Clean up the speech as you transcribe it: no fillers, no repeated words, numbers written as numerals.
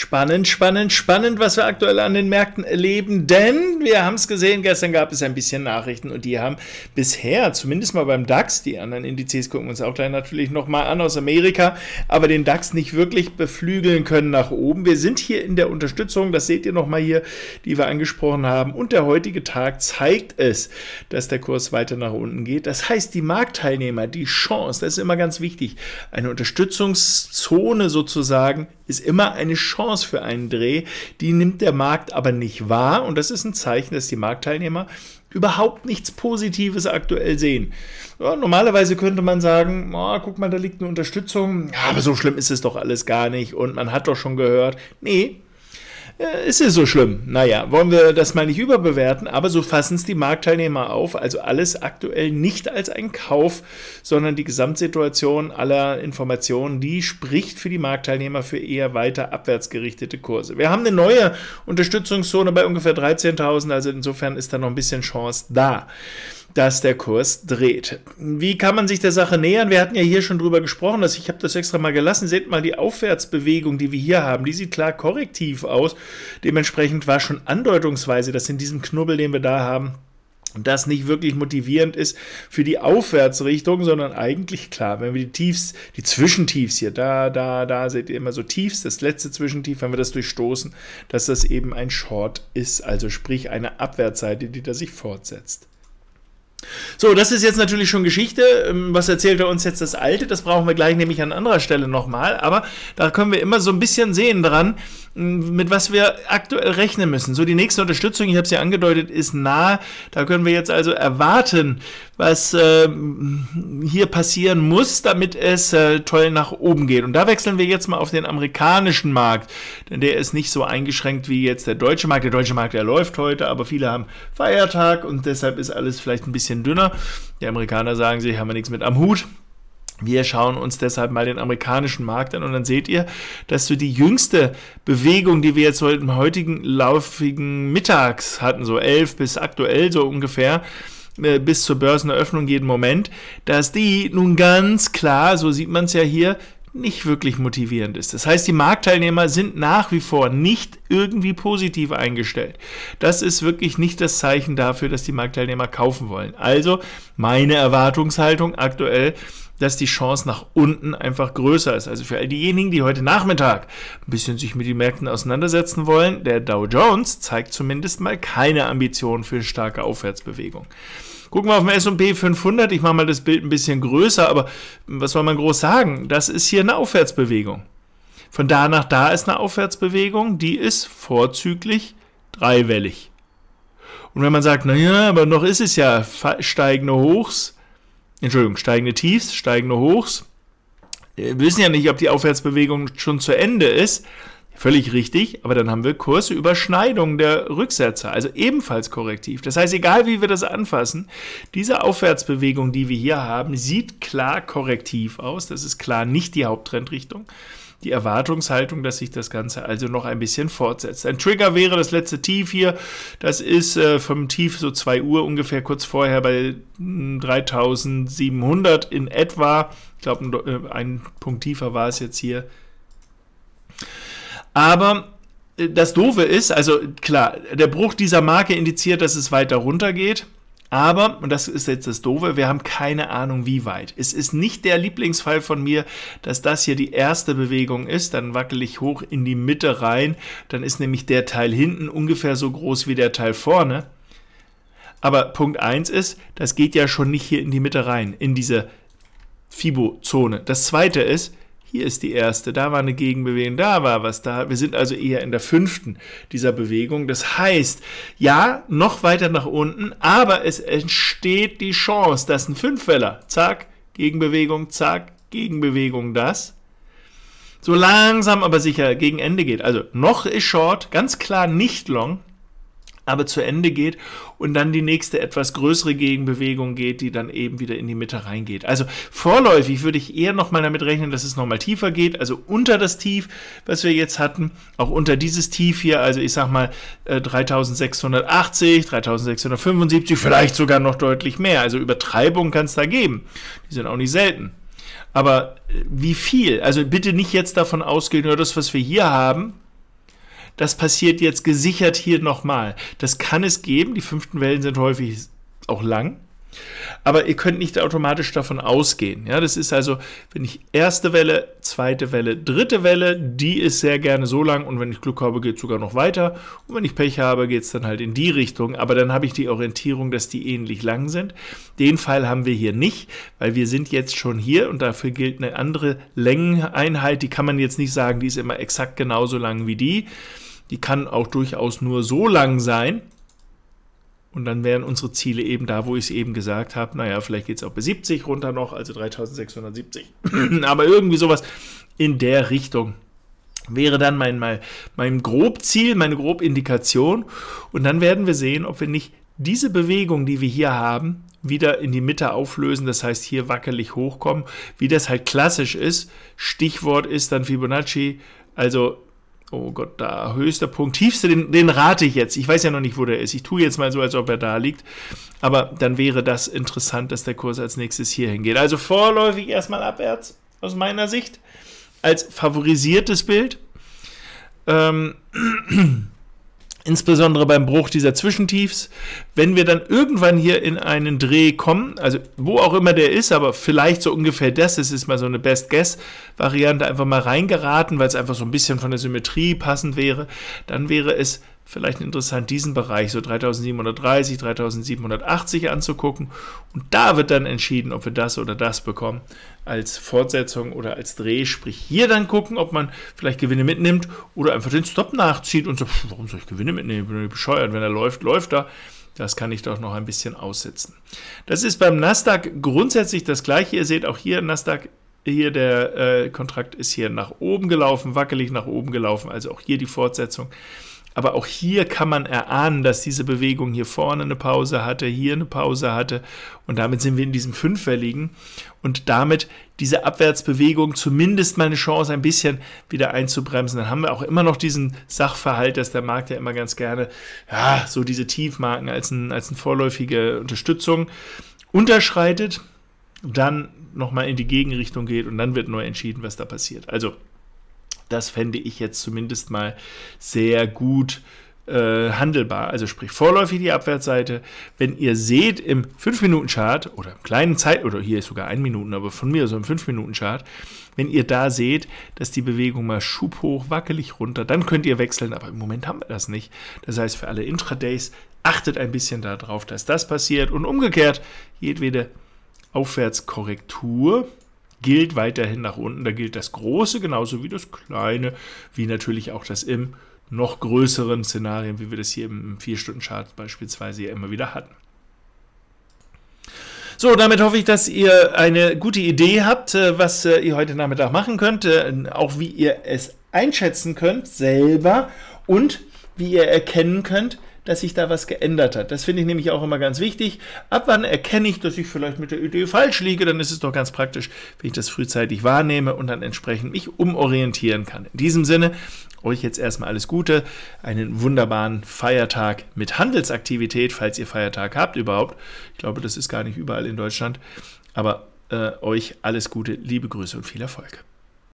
Spannend, spannend, spannend, was wir aktuell an den Märkten erleben, denn wir haben es gesehen, gestern gab es ein bisschen Nachrichten und die haben bisher, zumindest mal beim DAX, die anderen Indizes gucken wir uns auch gleich natürlich nochmal an aus Amerika, aber den DAX nicht wirklich beflügeln können nach oben. Wir sind hier in der Unterstützung, das seht ihr nochmal hier, die wir angesprochen haben, und der heutige Tag zeigt es, dass der Kurs weiter nach unten geht. Das heißt, die Marktteilnehmer, die Chance, das ist immer ganz wichtig, eine Unterstützungszone sozusagen ist immer eine Chance für einen Dreh, die nimmt der Markt aber nicht wahr und das ist ein Zeichen, dass die Marktteilnehmer überhaupt nichts Positives aktuell sehen. Ja, normalerweise könnte man sagen, oh, guck mal, da liegt eine Unterstützung, ja, aber so schlimm ist es doch alles gar nicht und man hat doch schon gehört, nee, ist es so schlimm? Naja, wollen wir das mal nicht überbewerten, aber so fassen es die Marktteilnehmer auf, also alles aktuell nicht als ein Kauf, sondern die Gesamtsituation aller Informationen, die spricht für die Marktteilnehmer für eher weiter abwärts gerichtete Kurse. Wir haben eine neue Unterstützungszone bei ungefähr 13.000, also insofern ist da noch ein bisschen Chance da, dass der Kurs dreht. Wie kann man sich der Sache nähern? Wir hatten ja hier schon drüber gesprochen, dass ich habe das extra mal gelassen. Seht mal die Aufwärtsbewegung, die wir hier haben. Die sieht klar korrektiv aus. Dementsprechend war schon andeutungsweise, dass in diesem Knubbel, den wir da haben, das nicht wirklich motivierend ist für die Aufwärtsrichtung, sondern eigentlich klar, wenn wir die Tiefs, die Zwischentiefs hier, da seht ihr immer so Tiefs, das letzte Zwischentief, wenn wir das durchstoßen, dass das eben ein Short ist, also sprich eine Abwärtsseite, die da sich fortsetzt. So, das ist jetzt natürlich schon Geschichte. Was erzählt er uns jetzt das Alte? Das brauchen wir gleich nämlich an anderer Stelle nochmal, aber da können wir immer so ein bisschen sehen dran, mit was wir aktuell rechnen müssen. So, die nächste Unterstützung, ich habe es ja angedeutet, ist nahe. Da können wir jetzt also erwarten, was hier passieren muss, damit es toll nach oben geht. Und da wechseln wir jetzt mal auf den amerikanischen Markt, denn der ist nicht so eingeschränkt wie jetzt der deutsche Markt. Der deutsche Markt, der läuft heute, aber viele haben Feiertag und deshalb ist alles vielleicht ein bisschen dünner. Die Amerikaner sagen sich, haben wir nichts mit am Hut. Wir schauen uns deshalb mal den amerikanischen Markt an und dann seht ihr, dass so die jüngste Bewegung, die wir jetzt heute im heutigen laufigen Mittags hatten, so 11 bis aktuell so ungefähr, bis zur Börseneröffnung jeden Moment, dass die nun ganz klar, so sieht man es ja hier, nicht wirklich motivierend ist. Das heißt, die Marktteilnehmer sind nach wie vor nicht irgendwie positiv eingestellt. Das ist wirklich nicht das Zeichen dafür, dass die Marktteilnehmer kaufen wollen. Also meine Erwartungshaltung aktuell, dass die Chance nach unten einfach größer ist. Also für all diejenigen, die heute Nachmittag ein bisschen sich mit den Märkten auseinandersetzen wollen, der Dow Jones zeigt zumindest mal keine Ambition für starke Aufwärtsbewegung. Gucken wir auf den S&P 500, ich mache mal das Bild ein bisschen größer, aber was soll man groß sagen? Das ist hier eine Aufwärtsbewegung. Von da nach da ist eine Aufwärtsbewegung, die ist vorzüglich dreiwellig. Und wenn man sagt, naja, aber noch ist es ja steigende Hochs, Entschuldigung, steigende Tiefs, steigende Hochs, wir wissen ja nicht, ob die Aufwärtsbewegung schon zu Ende ist, völlig richtig, aber dann haben wir Kursüberschneidung der Rücksetzer, also ebenfalls korrektiv. Das heißt, egal wie wir das anfassen, diese Aufwärtsbewegung, die wir hier haben, sieht klar korrektiv aus. Das ist klar nicht die Haupttrendrichtung. Die Erwartungshaltung, dass sich das Ganze also noch ein bisschen fortsetzt. Ein Trigger wäre das letzte Tief hier. Das ist vom Tief so 2 Uhr ungefähr kurz vorher bei 3.700 in etwa. Ich glaube, ein Punkt tiefer war es jetzt hier. Aber das Doofe ist, also klar, der Bruch dieser Marke indiziert, dass es weiter runter geht. Aber, und das ist jetzt das Doofe, wir haben keine Ahnung, wie weit. Es ist nicht der Lieblingsfall von mir, dass das hier die erste Bewegung ist. Dann wackel ich hoch in die Mitte rein. Dann ist nämlich der Teil hinten ungefähr so groß wie der Teil vorne. Aber Punkt 1 ist, das geht ja schon nicht hier in die Mitte rein, in diese Fibo-Zone. Das Zweite ist, hier ist die erste, da war eine Gegenbewegung, da war was da. Wir sind also eher in der fünften dieser Bewegung. Das heißt, ja, noch weiter nach unten, aber es entsteht die Chance, dass ein Fünfweller, zack, Gegenbewegung, das so langsam aber sicher gegen Ende geht. Also noch ist Short, ganz klar nicht Long, aber zu Ende geht und dann die nächste etwas größere Gegenbewegung geht, die dann eben wieder in die Mitte reingeht. Also vorläufig würde ich eher nochmal damit rechnen, dass es nochmal tiefer geht, also unter das Tief, was wir jetzt hatten, auch unter dieses Tief hier, also ich sag mal 3680, 3675, vielleicht sogar noch deutlich mehr, also Übertreibungen kann es da geben, die sind auch nicht selten. Aber wie viel? Also bitte nicht jetzt davon ausgehen, nur das, was wir hier haben, Das passiert jetzt gesichert hier nochmal. Das kann es geben. Die fünften Wellen sind häufig auch lang. Aber ihr könnt nicht automatisch davon ausgehen. Ja, das ist also, wenn ich erste Welle, zweite Welle, dritte Welle, die ist sehr gerne so lang und wenn ich Glück habe, geht es sogar noch weiter und wenn ich Pech habe, geht es dann halt in die Richtung, aber dann habe ich die Orientierung, dass die ähnlich lang sind. Den Fall haben wir hier nicht, weil wir sind jetzt schon hier und dafür gilt eine andere Längeneinheit, die kann man jetzt nicht sagen, die ist immer exakt genauso lang wie die. Die kann auch durchaus nur so lang sein. Und dann wären unsere Ziele eben da, wo ich es eben gesagt habe, naja, vielleicht geht es auch bei 70 runter noch, also 3670, aber irgendwie sowas in der Richtung wäre dann mein Grobziel, meine Grobindikation und dann werden wir sehen, ob wir nicht diese Bewegung, die wir hier haben, wieder in die Mitte auflösen, das heißt hier wackelig hochkommen, wie das halt klassisch ist, Stichwort ist dann Fibonacci, also oh Gott, da höchster Punkt, tiefste, den rate ich jetzt. Ich weiß ja noch nicht, wo der ist. Ich tue jetzt mal so, als ob er da liegt. Aber dann wäre das interessant, dass der Kurs als nächstes hier hingeht. Also vorläufig erstmal abwärts, aus meiner Sicht, als favorisiertes Bild. Insbesondere beim Bruch dieser Zwischentiefs. Wenn wir dann irgendwann hier in einen Dreh kommen, also wo auch immer der ist, aber vielleicht so ungefähr das ist mal so eine Best-Guess-Variante, einfach mal reingeraten, weil es einfach so ein bisschen von der Symmetrie passend wäre, dann wäre es vielleicht interessant, diesen Bereich so 3730, 3780 anzugucken und da wird dann entschieden, ob wir das oder das bekommen als Fortsetzung oder als Dreh, sprich hier dann gucken, ob man vielleicht Gewinne mitnimmt oder einfach den Stop nachzieht und so, warum soll ich Gewinne mitnehmen, ich bin doch bescheuert, wenn er läuft, läuft er. Das kann ich doch noch ein bisschen aussetzen. Das ist beim Nasdaq grundsätzlich das Gleiche. Ihr seht auch hier Nasdaq, hier der Kontrakt ist hier nach oben gelaufen, wackelig nach oben gelaufen, also auch hier die Fortsetzung. Aber auch hier kann man erahnen, dass diese Bewegung hier vorne eine Pause hatte, hier eine Pause hatte und damit sind wir in diesem fünfwelligen und damit diese Abwärtsbewegung zumindest mal eine Chance, ein bisschen wieder einzubremsen. Dann haben wir auch immer noch diesen Sachverhalt, dass der Markt ja immer ganz gerne ja, so diese Tiefmarken als eine vorläufige Unterstützung unterschreitet, dann nochmal in die Gegenrichtung geht und dann wird neu entschieden, was da passiert. Also das fände ich jetzt zumindest mal sehr gut handelbar. Also sprich vorläufig die Abwärtsseite. Wenn ihr seht im 5-Minuten-Chart oder im kleinen Zeit, oder hier ist sogar 1 Minuten, aber von mir so im 5-Minuten-Chart, wenn ihr da seht, dass die Bewegung mal Schub hoch, wackelig runter, dann könnt ihr wechseln, aber im Moment haben wir das nicht. Das heißt für alle Intradays, achtet ein bisschen darauf, dass das passiert und umgekehrt, jedwede Aufwärtskorrektur gilt weiterhin nach unten, da gilt das Große genauso wie das Kleine, wie natürlich auch das im noch größeren Szenarien, wie wir das hier im 4-Stunden-Chart beispielsweise ja immer wieder hatten. So, damit hoffe ich, dass ihr eine gute Idee habt, was ihr heute Nachmittag machen könnt, auch wie ihr es einschätzen könnt selber und wie ihr erkennen könnt, dass sich da was geändert hat. Das finde ich nämlich auch immer ganz wichtig. Ab wann erkenne ich, dass ich vielleicht mit der Idee falsch liege, dann ist es doch ganz praktisch, wenn ich das frühzeitig wahrnehme und dann entsprechend mich umorientieren kann. In diesem Sinne, euch jetzt erstmal alles Gute, einen wunderbaren Feiertag mit Handelsaktivität, falls ihr Feiertag habt überhaupt. Ich glaube, das ist gar nicht überall in Deutschland, aber euch alles Gute, liebe Grüße und viel Erfolg.